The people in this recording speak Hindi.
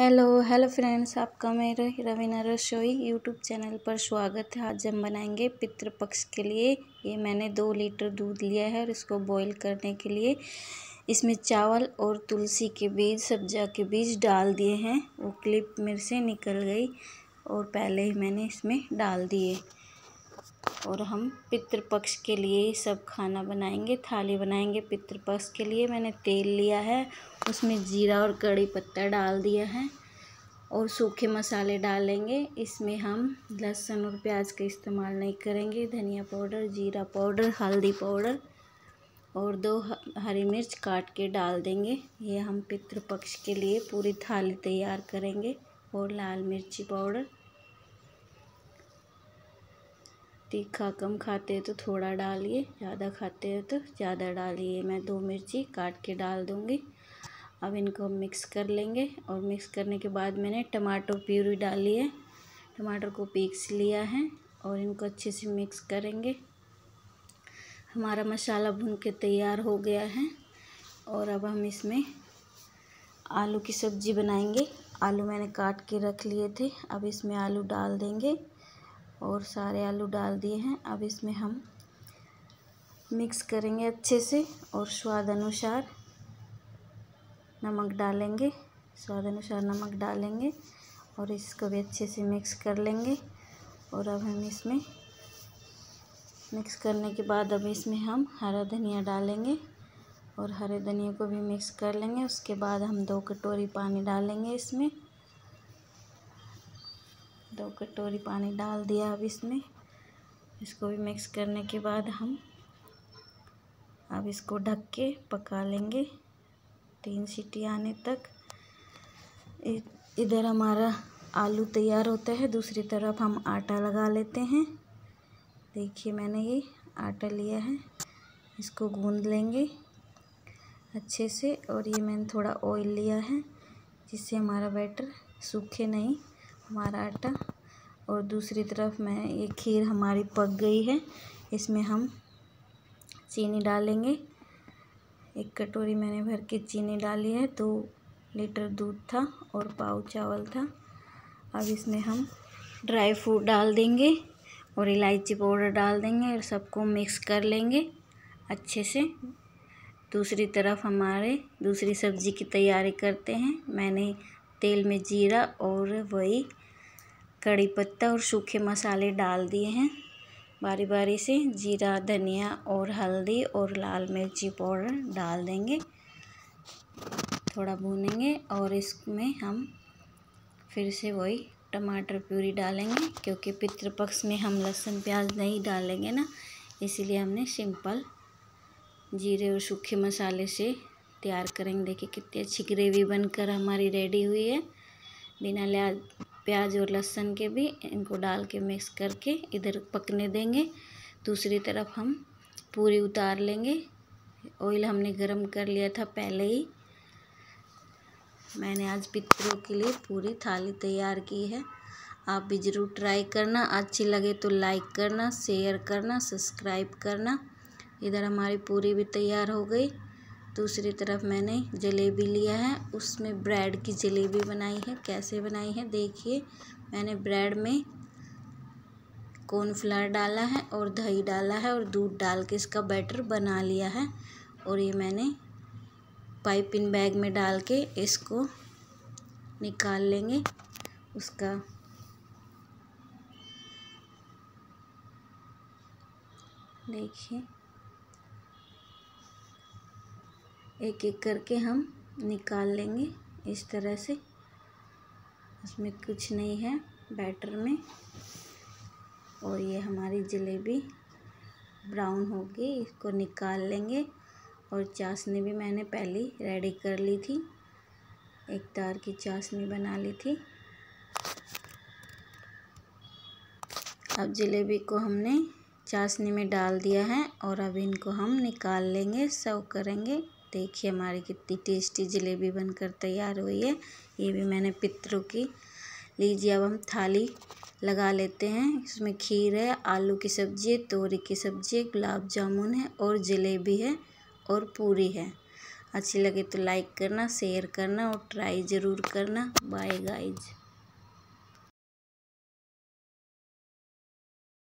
हेलो फ्रेंड्स, आपका मेरे रवीना रसोई यूट्यूब चैनल पर स्वागत है। आज हम बनाएंगे पितृपक्ष के लिए। ये मैंने 2 लीटर दूध लिया है और इसको बॉईल करने के लिए इसमें चावल और तुलसी के बीज, सब्जा के बीज डाल दिए हैं। वो क्लिप मेरे से निकल गई और पहले ही मैंने इसमें डाल दिए। और हम पितृपक्ष के लिए सब खाना बनाएंगे, थाली बनाएंगे पितृपक्ष के लिए। मैंने तेल लिया है, उसमें जीरा और कड़ी पत्ता डाल दिया है और सूखे मसाले डालेंगे। इसमें हम लहसुन और प्याज का इस्तेमाल नहीं करेंगे। धनिया पाउडर, जीरा पाउडर, हल्दी पाउडर और 2 हरी मिर्च काट के डाल देंगे। ये हम पितृपक्ष के लिए पूरी थाली तैयार करेंगे। और लाल मिर्ची पाउडर, तीखा कम खाते हैं तो थोड़ा डालिए, ज़्यादा खाते हैं तो ज़्यादा डालिए। मैं 2 मिर्ची काट के डाल दूँगी। अब इनको हम मिक्स कर लेंगे। और मिक्स करने के बाद मैंने टमाटर प्यूरी डाली है, टमाटर को पीस लिया है और इनको अच्छे से मिक्स करेंगे। हमारा मसाला भून के तैयार हो गया है। और अब हम इसमें आलू की सब्ज़ी बनाएंगे। आलू मैंने काट के रख लिए थे, अब इसमें आलू डाल देंगे। और सारे आलू डाल दिए हैं। अब इसमें हम मिक्स करेंगे अच्छे से और स्वाद अनुसार नमक डालेंगे, स्वाद अनुसार नमक डालेंगे और इसको भी अच्छे से मिक्स कर लेंगे। और अब हम इसमें मिक्स करने के बाद अब इसमें हम हरा धनिया डालेंगे और हरे धनिया को भी मिक्स कर लेंगे। उसके बाद हम 2 कटोरी पानी डालेंगे। इसमें 2 कटोरी पानी डाल दिया। अब इसमें इसको भी मिक्स करने के बाद हम अब इसको ढक के पका लेंगे 3 सीटी आने तक। इधर हमारा आलू तैयार होता है, दूसरी तरफ हम आटा लगा लेते हैं। देखिए मैंने ये आटा लिया है, इसको गूंद लेंगे अच्छे से। और ये मैंने थोड़ा ऑयल लिया है जिससे हमारा बैटर सूखे नहीं, हमारा आटा। और दूसरी तरफ मैं ये खीर हमारी पक गई है। इसमें हम चीनी डालेंगे। 1 कटोरी मैंने भर के चीनी डाली है। 2 लीटर दूध था और पाव चावल था। अब इसमें हम ड्राई फ्रूट डाल देंगे और इलायची पाउडर डाल देंगे और सबको मिक्स कर लेंगे अच्छे से। दूसरी तरफ हमारे दूसरी सब्ज़ी की तैयारी करते हैं। मैंने तेल में जीरा और वही कड़ी पत्ता और सूखे मसाले डाल दिए हैं बारी बारी से। जीरा, धनिया और हल्दी और लाल मिर्ची पाउडर डाल देंगे, थोड़ा भूनेंगे। और इसमें हम फिर से वही टमाटर प्यूरी डालेंगे, क्योंकि पितृपक्ष में हम लहसुन प्याज नहीं डालेंगे ना, इसीलिए हमने सिंपल जीरे और सूखे मसाले से तैयार करेंगे। देखिए कितनी अच्छी ग्रेवी बनकर हमारी रेडी हुई है, बिना प्याज और लहसुन के भी। इनको डाल के मिक्स करके इधर पकने देंगे। दूसरी तरफ हम पूरी उतार लेंगे। ऑयल हमने गरम कर लिया था पहले ही। मैंने आज पितरों के लिए पूरी थाली तैयार की है। आप भी ज़रूर ट्राई करना। अच्छी लगे तो लाइक करना, शेयर करना, सब्सक्राइब करना। इधर हमारी पूरी भी तैयार हो गई। दूसरी तरफ मैंने जलेबी लिया है, उसमें ब्रेड की जलेबी बनाई है। कैसे बनाई है देखिए। मैंने ब्रेड में कॉर्नफ्लावर डाला है और दही डाला है और दूध डाल के इसका बैटर बना लिया है। और ये मैंने पाइपिंग बैग में डाल के इसको निकाल लेंगे। उसका देखिए एक एक करके हम निकाल लेंगे इस तरह से। उसमें कुछ नहीं है बैटर में। और ये हमारी जलेबी ब्राउन होगी, इसको निकाल लेंगे। और चाशनी भी मैंने पहले रेडी कर ली थी, एक तार की चाशनी बना ली थी। अब जलेबी को हमने चाशनी में डाल दिया है और अब इनको हम निकाल लेंगे, सर्व करेंगे। देखिए हमारी कितनी टेस्टी जलेबी बनकर तैयार हुई है। ये भी मैंने पितरों की लीजिए। अब हम थाली लगा लेते हैं। इसमें खीर है, आलू की सब्ज़ी है, तोरी की सब्ज़ी है, गुलाब जामुन है और जलेबी है और पूरी है। अच्छी लगे तो लाइक करना, शेयर करना और ट्राई ज़रूर करना। Bye guys.